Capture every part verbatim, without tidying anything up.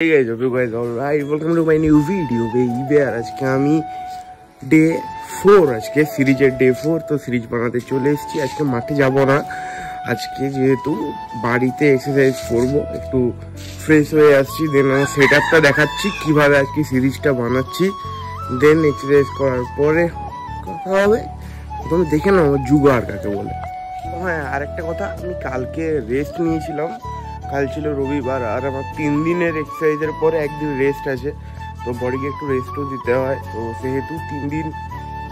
Hey guys, hello guys, alright, welcome to my new video baby। यार आज के आमी डे फोर आज के सीरीजের डे फोर तो सीरीज बनाते चले এসেছি। आज के মাঠে যাব না, আজকে যেহেতু বাড়িতে এক্সারসাইজ করব, একটু ফ্রেশ হয়ে আসছি। দেন সেটআপটা দেখাচ্ছি কিভাবে আজকে সিরিজটা বানাচ্ছি, দেন এক্সারসাইজ করার পরে কথা হবে। তুমি দেখে নাও জুগার কাকে বলে। হ্যাঁ আরেকটা কথা, আমি কালকে রেস্ট নিয়েছিলাম, কাল ছিল রবিবার আর আমার তিন দিনের এক্সারসাইজের পরে একদিন রেস্ট আছে, তো বডিকে একটু রেস্টও দিতে হয়। তো সেহেতু তিন দিন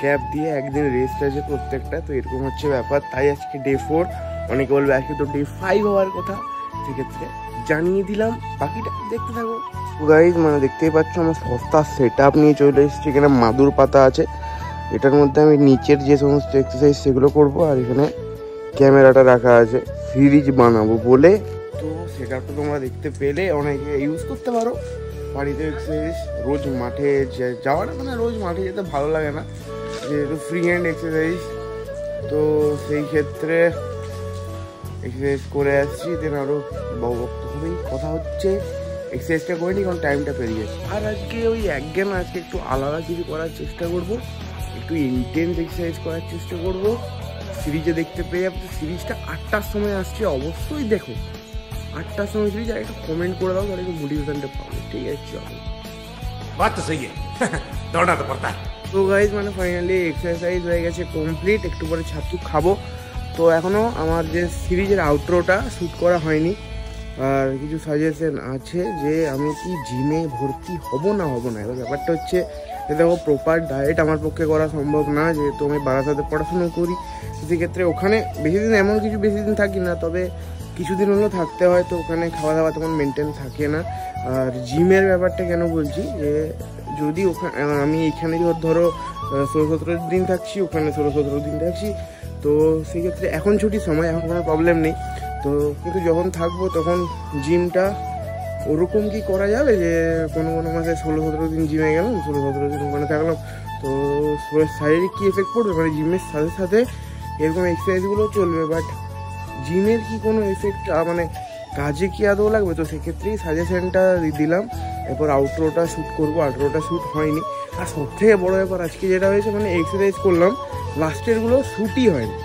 গ্যাপ দিয়ে একদিন রেস্ট আছে প্রত্যেকটা, তো এরকম হচ্ছে ব্যাপার। তাই আজকে ডে ফোর, অনেকে বলবে আজকে তো ডে ফাইভ হওয়ার কথা, সেক্ষেত্রে জানিয়ে দিলাম, বাকিটা দেখতে থাকো গাইজ। মানে দেখতেই পাচ্ছ আমার সস্তা সেট আপ নিয়ে চলে এসেছি। এখানে মাদুর পাতা আছে, এটার মধ্যে আমি নিচের যে সমস্ত এক্সারসাইজ সেগুলো করবো, আর এখানে ক্যামেরাটা রাখা আছে সিরিজ বানাবো বলে। তো সেটা তো তোমরা দেখতে পেলে, অনেকে ইউজ করতে পারো বাড়িতে। এক্সারসাইজ রোজ মাঠে যাওয়াটা, মানে রোজ মাঠে যেতে ভালো লাগে না, যেহেতু ফ্রি হ্যান্ড এক্সারসাইজ, তো সেই ক্ষেত্রে এক্সারসাইজ করে আসছি। দেন আরও বক্তব্যই কথা হচ্ছে এক্সারসাইজটা করে নি, কারণ টাইমটা পেরিয়ে যাচ্ছে। আর আজকে ওই একজ্ঞান, আজকে একটু আলাদা কিছু করার চেষ্টা করব, একটু ইন্টেন্স এক্সারসাইজ করার চেষ্টা করব। সিরিজে দেখতে পেয়ে যাবো, সিরিজটা আটটার সময় আসছে, অবশ্যই দেখো আটটার সময় সিরিজ। আর একটু কমেন্ট করে দাও, তাহলে মোটিভেশনটা পাবো। ঠিক আছে বাদ তো সেই দৌড়া তো পড়তা। তো গাইজ মানে ফাইনালি এক্সারসাইজ হয়ে গেছে কমপ্লিট, একটু পরে ছাতু খাবো। তো এখনও আমার যে সিরিজের আউটরোটা শ্যুট করা হয়নি, আর কিছু সাজেশন আছে যে আমি কি জিমে ভর্তি হব না হব না। এবার ব্যাপারটা হচ্ছে যে দেখো প্রপার ডায়েট আমার পক্ষে করা সম্ভব না, যেহেতু আমি বারাসাতে পড়াশুনো করি, সেক্ষেত্রে ওখানে বেশি দিন এমন কিছু বেশি দিন থাকি না, তবে কিছুদিন হলেও থাকতে হয়। তো ওখানে খাওয়া দাওয়া তেমন মেনটেন থাকে না। আর জিমের ব্যাপারটা কেন বলছি, যে যদি ওখানে আমি এখানে ধরো ষোলো সতেরো দিন থাকছি, ওখানে ষোলো সতেরো দিন থাকছি, তো সেক্ষেত্রে এখন ছুটির সময়, এখন কোনো প্রবলেম নেই। তো কিন্তু যখন থাকবো তখন জিমটা ওরকম কি করা যাবে যে কোনো কোনো মাসে ষোলো সতেরো দিন জিমে গেলাম, ষোলো সতেরো দিন ওখানে থাকলাম, তো শারীরিক কী এফেক্ট পড়বে? মানে জিমের সাথে সাথে এরকম এক্সারসাইজগুলোও চলবে, বাট জিমের কি কোনো এফেক্ট মানে কাজে কি আদৌ লাগবে? তো সেক্ষেত্রেই সাজেশানটা দিলাম। এরপর আউটরোটা শ্যুট করবো, আউটরোটা শ্যুট হয়নি। আর সব থেকে বড়ো ব্যাপার আজকে যেটা হয়েছে, মানে এক্সারসাইজ করলাম, লাস্টেরগুলো শ্যুটই হয়নি।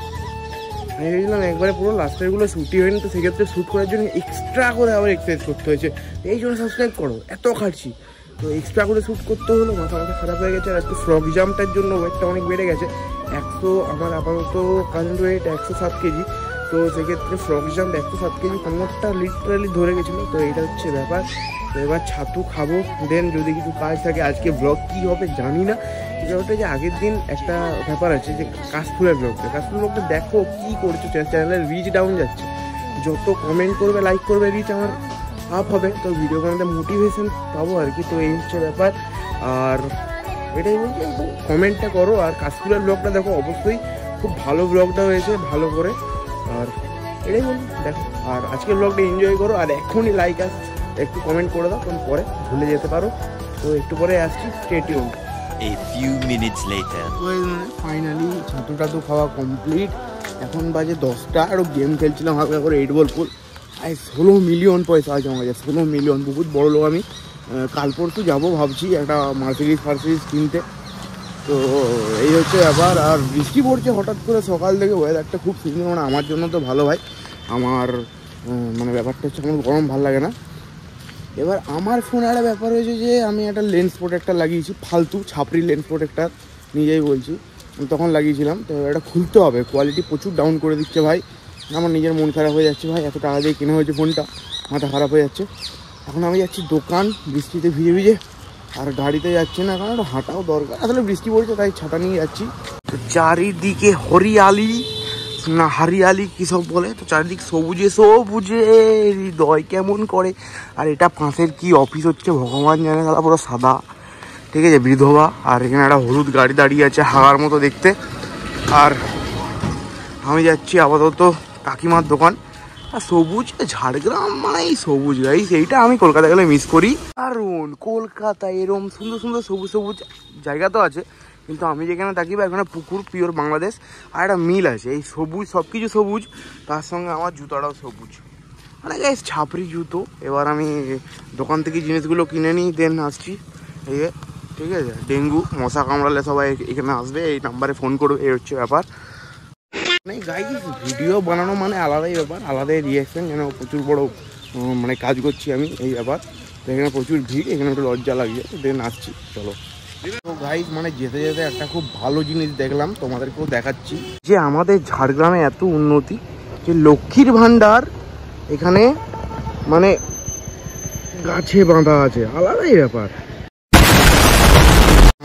আমি ভেবেছিলাম একবারে পুরো লাস্টেরগুলো শ্যুটই হয়নি, তো সেক্ষেত্রে শ্যুট করার জন্য এক্সট্রা করে আবার এক্সারসাইজ করতে হয়েছে। এই জন্য সাবস্ক্রাইব করো, এত খাটছি, তো এক্সট্রা করে শ্যুট করতে হলো, মাথা মাথা খারাপ হয়ে গেছে। আর একটু ফ্রগ জাম্পটার জন্য ওয়েটটা অনেক বেড়ে গেছে, একশো আমার আপাতত কারেন্ট ওয়েট একশো সাত কেজি, তো সেক্ষেত্রে ফ্রক জাম্প একশো সাত কেজি কোমরটা লিটারালি ধরে গেছিলো। তো এটা হচ্ছে ব্যাপার। তো এবার ছাতু খাবো, দেন যদি কিছু কাজ থাকে। আজকে ব্লগ কী হবে জানি না, ব্লগটা যে আগের দিন একটা ব্যাপার আছে যে কাশফুলের ব্লগটা, কাশফুল ব্লগটা দেখো কী করছো, চ্যানেলের রিচ ডাউন যাচ্ছে, যত কমেন্ট করবে লাইক করবে রিচ আমার আপ হবে, তো ভিডিও করাতে মোটিভেশন পাবো আর কি। তো এই হচ্ছে ব্যাপার। আর এটাই বলছি কমেন্টটা করো, আর কাশফুলের ব্লগটা দেখো অবশ্যই, খুব ভালো ব্লগটা হয়েছে ভালো করে, আর এটাই বলুন দেখো। আর আজকের ব্লগটা এনজয় করো, আর এখনই লাইক আস একটু কমেন্ট করে দাও, কারণ পরে ভুলে যেতে পারো। তো একটু পরে আসছি, stay tune. A few minutes later. Finally ছাতু টাতু খাওয়া কমপ্লিট, এখন বাজে দশটা। আরও গেম খেলছিলাম হালকা করে এইট বল ফুল, আর ষোলো মিলিয়ন পয়সা আছে আমার, ষোলো মিলিয়ন বহুত বড়ো লোক আমি। কাল পরশু যাবো ভাবছি একটা মার্সিডিজ ফার্সিডিজ কিনতে। তো এই হচ্ছে ব্যাপার। আর বৃষ্টি পড়ছে হঠাৎ করে সকাল থেকে, ওয়েদারটা খুব সুন্দর, মানে আমার জন্য তো ভালো ভাই। আমার মানে ব্যাপারটা হচ্ছে আমার গরম ভালো লাগে না। এবার আমার ফোনে একটা ব্যাপার হয়েছে যে আমি একটা লেন্স প্রোটেক্টার লাগিয়েছি, ফালতু ছাপড়ি লেন্স প্রোটেক্টার, নিজেই বলছি তখন লাগিয়েছিলাম। তো এটা খুলতে হবে, কোয়ালিটি প্রচুর ডাউন করে দিচ্ছে ভাই, আমার নিজের মন খারাপ হয়ে যাচ্ছে ভাই, এত টাকা দিয়ে কেনা হয়েছে ফোনটা, মাথা খারাপ হয়ে যাচ্ছে। এখন আমি যাচ্ছি দোকান, বৃষ্টিতে ভিজে ভিজে, আর গাড়িতে যাচ্ছে না কারণ হাঁটাও দরকার, আসলে বৃষ্টি পড়ছে তাই ছাতা নিয়ে যাচ্ছি। তো চারিদিকে হরিয়ালি না হারিয়ালি কী সব বলে, তো চারিদিক সবুজে সবুজে হৃদয় কেমন করে। আর এটা পাশের কি অফিস হচ্ছে ভগবান জানে, তারা পুরো সাদা, ঠিক আছে বিধবা। আর এখানে একটা হলুদ গাড়ি দাঁড়িয়ে আছে হাগার মতো দেখতে। আর আমি যাচ্ছি আপাতত কাকিমার দোকান। আর সবুজ ঝাড়গ্রাম মানে সবুজ গাইস, এইটা আমি কলকাতা গেলে মিস করি, কারণ কলকাতায় এরকম সুন্দর সুন্দর সবুজ সবুজ জায়গা তো আছে, কিন্তু আমি যেখানে থাকি বা এখানে পুকুর পিওর বাংলাদেশ, আর একটা মিল আছে, এই সবুজ সব কিছু সবুজ, তার সঙ্গে আমার জুতাটাও সবুজ। মানে গাইস ছাপরি জুতো। এবার আমি দোকান থেকে জিনিসগুলো কিনে নিই, দেন আসছি। এই ঠিক আছে, ডেঙ্গু মশা কামড়ালে সবাই এখানে আসবে, এই নাম্বারে ফোন করবে, এই হচ্ছে ব্যাপার। মানে গাইস ভিডিও বানানো মানে আলাদাই ব্যাপার, আলাদাই রিয়াকশান, যেন প্রচুর বড়ো মানে কাজ করছি আমি, এই ব্যাপার। তো এখানে প্রচুর ভিড়, এখানে একটু লজ্জা লাগছে, দেন আসছি। চলো গাইস, মানে যেতে যেতে একটা খুব ভালো জিনিস দেখলাম, তোমাদেরকেও দেখাচ্ছি। যে আমাদের ঝাড়গ্রামে এত উন্নতি, যে লক্ষ্মীর ভাণ্ডার এখানে মানে গাছে বাঁধা আছে, আলাদাই ব্যাপার।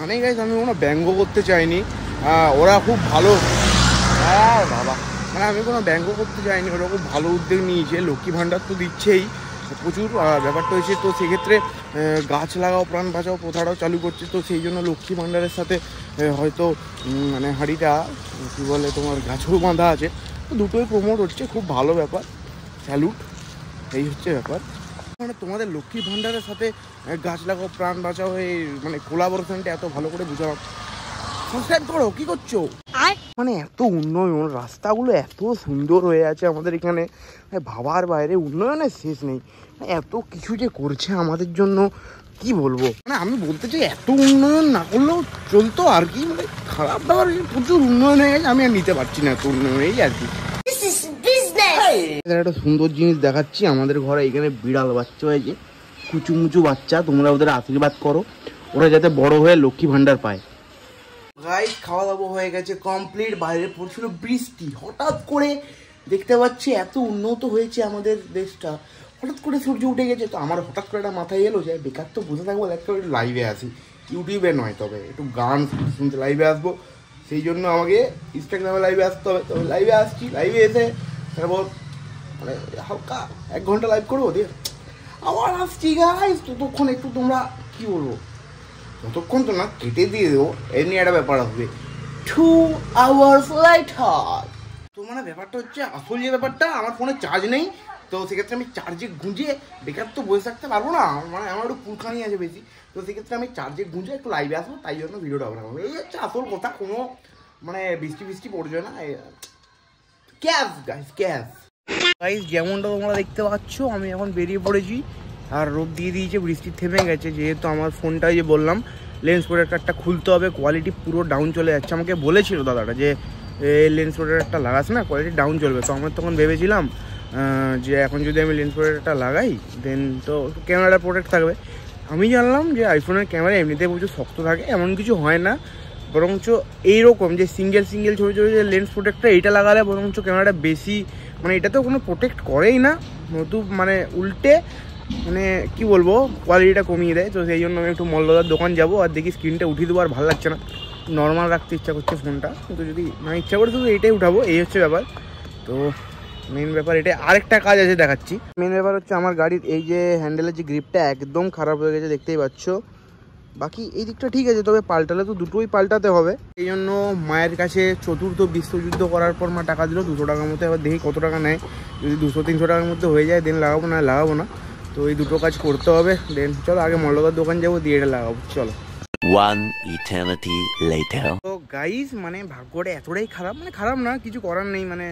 মানে গাইস আমি কোনো ব্যঙ্গ করতে চাইনি, ওরা খুব ভালো, আর বাবা মানে আমি কোনো ব্যঙ্গ করতে চাইনি, ওরা খুব ভালো উদ্যোগ নিয়েছে। লক্ষ্মী ভাণ্ডার তো দিচ্ছেই প্রচুর, ব্যাপারটা হয়েছে তো সেক্ষেত্রে গাছ লাগাও প্রাণ বাঁচাও প্রথাটাও চালু করছে। তো সেই জন্য লক্ষ্মী ভাণ্ডারের সাথে হয়তো মানে হাঁড়িটা কী বলে তোমার গাছও বাঁধা আছে, দুটোই প্রমোট হচ্ছে, খুব ভালো ব্যাপার, স্যালুট। এই হচ্ছে ব্যাপার, মানে তোমাদের লক্ষ্মী ভাণ্ডারের সাথে গাছ লাগাও প্রাণ বাঁচাও হয়ে মানে কোলাবোরেশনটা এত ভালো করে বুঝাও। সাবস্ক্রাইব করো, কী করছো? মানে এত উন্নয়ন, রাস্তাগুলো এত সুন্দর হয়ে আছে আমাদের এখানে, ভাবার বাইরে, উন্নয়নের শেষ নেই। এত কিছু যে করছে আমাদের জন্য, কি বলবো, মানে আমি বলতে চাই এত উন্নয়ন না করলেও চলতো আর কি। মানে খারাপ দাবার প্রচুর উন্নয়ন হয়ে গেছে, আমি আর নিতে পারছি না এত উন্নয়ন, এই আর কি। একটা সুন্দর জিনিস দেখাচ্ছি, আমাদের ঘরে এখানে বিড়াল বাচ্চা হয়েছে, কুচুমুচু বাচ্চা, তোমরা ওদের আশীর্বাদ করো ওরা যাতে বড় হয়ে লক্ষ্মী ভাণ্ডার পায়। গাইস খাওয়া দাওয়া হয়ে গেছে কমপ্লিট, বাইরে পড়ছিল বৃষ্টি, হঠাৎ করে দেখতে পাচ্ছি এত উন্নত হয়েছে আমাদের দেশটা, হঠাৎ করে সূর্য উঠে গেছে। তো আমার হঠাৎ করে একটা মাথায় এলো যে বেকার তো বসে থাকবো, একটা একটু লাইভে আসি, ইউটিউবে নয় তবে একটু গান শুনতে লাইভে আসবো, সেই জন্য আমাকে ইনস্টাগ্রামে লাইভে আসতে হবে। তবে লাইভে আসছি, লাইভে এসে তারপর মানে হালকা এক ঘন্টা লাইভ করবো, দিয়ে আবার আসছি গাইস। ততক্ষণ একটু তোমরা কী বলবো, ততক্ষণ তো না কেটে দিয়ে দেবো, এমনি একটা ব্যাপার আসবে টু আওয়ার্স লেটার। তো মানে ব্যাপারটা হচ্ছে আসল যে ব্যাপারটা, আমার ফোনে চার্জ নেই, তো সেক্ষেত্রে আমি চার্জে গুঁজে বেকার তো বসে থাকতে পারবো না, মানে আমার একটু কুলখানি আছে বেশি, তো সেক্ষেত্রে আমি চার্জে গুঁজে একটু লাইভে আসবো, তাই জন্য ভিডিওটা বানাবো। এই হচ্ছে আসল কথা, কোনো মানে বৃষ্টি বৃষ্টি পড়ছে না, ক্যাশ গাইস, ক্যাশ গাইস। যেমনটা তোমরা দেখতে পাচ্ছ আমি এখন বেরিয়ে পড়েছি, আর রোদ দিয়ে দিয়েছে, বৃষ্টি থেমে গেছে। যেহেতু আমার ফোনটা যে বললাম লেন্স প্রোটেক্টরটা খুলতে হবে, কোয়ালিটি পুরো ডাউন চলে যাচ্ছে, আমাকে বলেছিল দাদাটা যে লেন্স প্রোটেক্টরটা লাগাস না, কোয়ালিটি ডাউন চলবে। তো আমার তখন ভেবেছিলাম যে এখন যদি আমি লেন্স প্রোটেক্টরটা লাগাই দেন তো ক্যামেরাটা প্রোটেক্ট থাকবে। আমি জানলাম যে আইফোনের ক্যামেরা এমনিতে প্রচুর শক্ত থাকে, এমন কিছু হয় না, বরঞ্চ এইরকম যে সিঙ্গেল সিঙ্গেল ছোটো ছোটো যে লেন্স প্রোটেক্টটা, এটা লাগালে বরঞ্চ ক্যামেরাটা বেশি মানে এটা তো কোনো প্রোটেক্ট করেই না, নতুন মানে উল্টে মানে কি বলবো কোয়ালিটিটা কমিয়ে দেয়। তো সেই জন্য আমি একটু মলদার দোকান যাবো, আর দেখি স্ক্রিনটা উঠিয়ে দেবো, আর ভালো লাগছে না, নর্মাল রাখতে ইচ্ছা করছে ফোনটা, কিন্তু যদি না ইচ্ছা করে শুধু এইটাই উঠাবো, এই হচ্ছে ব্যাপার। তো মেন ব্যাপার এটাই, আরেকটা কাজ আছে দেখাচ্ছি। মেন ব্যাপার হচ্ছে আমার গাড়ির এই যে হ্যান্ডেলের যে গ্রিপটা একদম খারাপ হয়ে গেছে, দেখতেই পাচ্ছ, বাকি এই দিকটা ঠিক আছে, তবে পাল্টালে তো দুটোই পাল্টাতে হবে। এই জন্য মায়ের কাছে চতুর্থ বিশ্বযুদ্ধ করার পর মা টাকা দিল দুশো টাকার মধ্যে, আবার দেখি কত টাকা নেয়, যদি দুশো তিনশো টাকার মধ্যে হয়ে যায় দেন লাগাবো, না লাগাবো না। তো এই দুটো কাজ করতে হবে, দেন চলো আগে মলদার দোকান যাবো, দিয়ে এটা লাগাবো, চলো। তো গাইস মানে ভাগ্যটা এতটাই খারাপ, মানে খারাপ না, কিছু করার নেই, মানে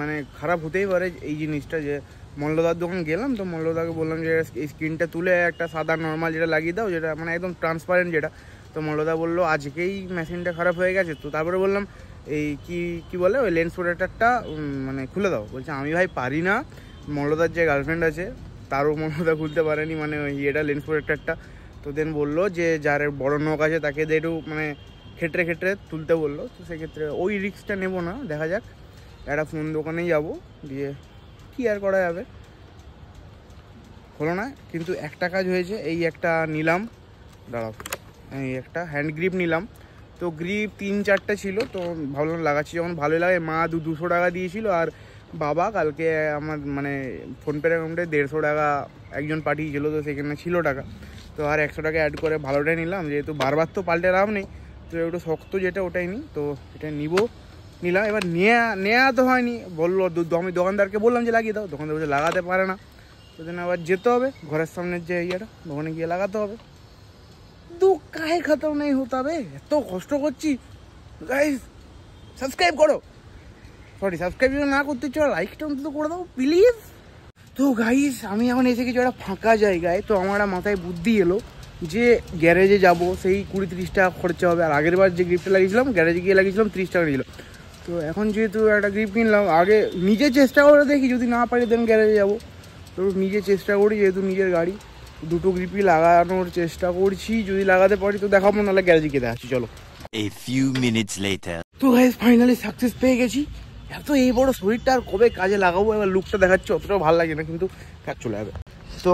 মানে খারাপ হতেই পারে এই জিনিসটা। যে মলদার দোকান গেলাম, তো মলদাকে বললাম যে এই স্ক্রিনটা তুলে একটা সাদা নর্মাল যেটা লাগিয়ে দাও, যেটা মানে একদম ট্রান্সপারেন্ট যেটা। তো মলদা বললো আজকেই মেশিনটা খারাপ হয়ে গেছে। তো তারপরে বললাম এই কি কি বলে ওই লেন্স প্রোটেক্টরটা মানে খুলে দাও, বলছে আমি ভাই পারি না, মলদার যে গার্লফ্রেন্ড আছে তারও মলদা খুলতে পারেনি মানে ওই এটা লেন্স প্রোটেক্টরটা। তো দেন বললো যে যার বড় নখ আছে তাকে দিয়ে একটু মানে ক্ষেত্রে ক্ষেত্রে তুলতে বললো। তো সেক্ষেত্রে ওই রিস্কটা নেবো না, দেখা যাক, একটা ফোন দোকানেই যাবো, দিয়ে কি আর করা যাবে। হলো না, কিন্তু একটা কাজ হয়েছে, এই একটা নিলাম, দাঁড়াও, এই একটা হ্যান্ড গ্রিপ নিলাম। তো গ্রিপ তিন চারটা ছিল, তো ভাবলাম লাগাচ্ছি যখন ভালোই লাগে। মা দু দুশো টাকা দিয়েছিল, আর বাবা কালকে আমার মানে ফোনপের অ্যাকাউন্টে দেড়শো টাকা একজন পাঠিয়েছিল, তো সেখানে ছিল টাকা, তো আর একশো টাকা অ্যাড করে ভালোটাই নিলাম, যেহেতু বারবার তো পাল্টে লাভ নেই, তো একটু শক্ত যেটা ওটাই নিই, তো এটা নিব, নিলাম। এবার নেয়া নেওয়া তো হয়নি, বললো আমি দোকানদারকে বললাম যে লাগিয়ে দাও, দোকানদার বলছে লাগাতে পারে না। তো দেন আবার যেতে হবে ঘরের সামনের যে ইয়েটা, ওখানে গিয়ে লাগাতে হবে। দু কাহে খতম নেই হতে হবে, এত কষ্ট করছি গাইস। সাবস্ক্রাইব করো, সরি সাবস্ক্রাইব না করতে চাও লাইকটা অন্তত করে দাও প্লিজ। तो গাইস আমি এখন এসে কিছু একটা ফাঁকা জায়গায়, তো আমার মাথায় বুদ্ধি এলো যে গ্যারেজে যাব, সেই কুড়ি তিরিশ টাকা খরচা হবে। আর আগের বার যে গ্রিপটা লাগিয়েছিলাম গ্যারেজে গিয়ে লাগিয়েছিলাম তিরিশ টাকা নিয়েছিল। তো এখন যেহেতু একটা গ্রিপ কিনলাম, আগে নিজে চেষ্টা করে দেখি, যদি না পারি দেন গ্যারেজে যাব। তো নিজে চেষ্টা করি, যেহেতু নিজের গাড়ি, দুটো গ্রিপই লাগানোর চেষ্টা করছি, যদি লাগাতে পারি তো দেখাবো, নাহলে গ্যারেজে গিয়ে আসছি। চলো a few minutes later তো গাইস ফাইনালি সাকসেস পেয়ে গেছি। এত এই বড় শরীরটা আর কবে কাজে লাগাবো? এবার লুকটা দেখাচ্ছি, অতটাও ভালো লাগে না, কিন্তু কাজ চলে যাবে। তো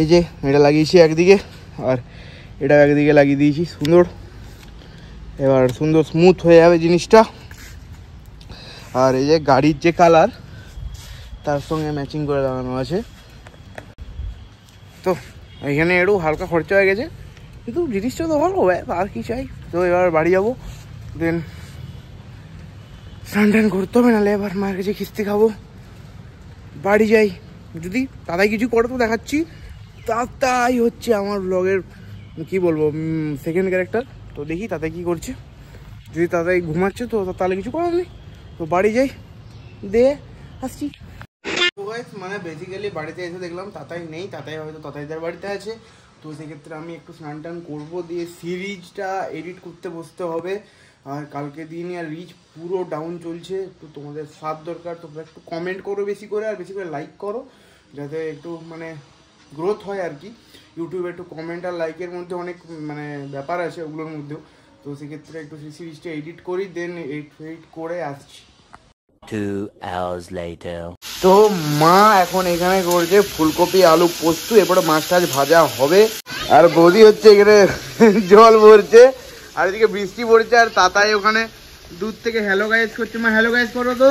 এই যে এটা লাগিয়েছি একদিকে আর এটা একদিকে লাগিয়ে দিয়েছি, সুন্দর এবার সুন্দর স্মুথ হয়ে যাবে জিনিসটা। আর এই যে গাড়ির যে কালার তার সঙ্গে ম্যাচিং করে লাগানো আছে। তো এখানে একটু হালকা খরচা হয়ে গেছে, কিন্তু জিনিসটা তো ভালো হবে, আর কি চাই। তো এবার বাড়ি যাবো, দেন স্নান টান করতে হবে, নাহলে এবার মায়ের কাছে খিস্তি খাবো। বাড়ি যাই, যদি দাদাই কিছু করে তো দেখাচ্ছি। দাদাই হচ্ছে আমার ব্লগের কি বলবো সেকেন্ড ক্যারেক্টার, তো দেখি দাদাই কি করছে। যদি দাদাই ঘুমাচ্ছে তো তাহলে কিছু করার নেই, তো বাড়ি যাই, দিয়ে আসছি। মানে বেসিক্যালি বাড়িতে এসে দেখলাম দাদাই নেই, দাদাই হয়তো দাদাইদের বাড়িতে আছে। তো সেক্ষেত্রে আমি একটু স্নান টান করবো, দিয়ে সিরিজটা এডিট করতে বসতে হবে। আর কালকে দিন আর রিচ পুরো ডাউন চলছে, একটু তোমাদের সাথ দরকার। তোমরা একটু কমেন্ট করো বেশি করে, আর বেশি করে লাইক করো, যাতে একটু মানে গ্রোথ হয় আর কি। ইউটিউবে একটু কমেন্ট আর লাইকের মধ্যে অনেক মানে ব্যাপার আছে ওগুলোর মধ্যেও। তো সেক্ষেত্রে একটু সিরিজটা এডিট করি, দেন এডিট করে আসছি। তো মা এখন এখানে করছে ফুলকপি আলু পোস্ত, এরপরে মাছ টাছ ভাজা হবে। আর বৌদি হচ্ছে এখানে জল ভরছে, আর এদিকে বৃষ্টি পড়ছে। আর তাতাই ওখানে দূর থেকে হ্যালো গাইজ করছে। মা হ্যালো গাইজ করো। তো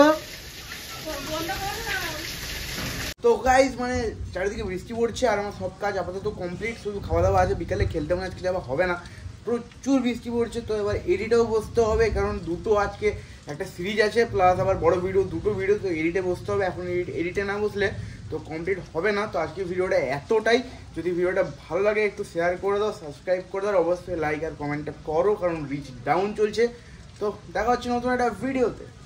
তো গাইজ মানে চারিদিকে বৃষ্টি পড়ছে, আর আমার সব কাজ আপাতত কমপ্লিট, শুধু খাওয়া দাওয়া আছে। বিকালে খেলতে মনে আজকে যাওয়া হবে না, প্রচুর বৃষ্টি পড়ছে। তো এবার এডিটেও বসতে হবে, কারণ দুটো আজকে একটা সিরিজ আছে প্লাস আবার বড় ভিডিও, দুটো ভিডিও। তো এডিটে বসতে হবে, এখন এডিট এডিটে না বসলে তো কমপ্লিট হবে না। তো আজকে ভিডিওটা এতটাই, যদি ভিডিওটা ভালো লাগে একটু শেয়ার করে দাও, সাবস্ক্রাইব করে দাও, অবশ্যই লাইক আর কমেন্টটা করো, কারণ রিচ ডাউন চলছে। তো দেখা হচ্ছে নতুন একটা ভিডিওতে।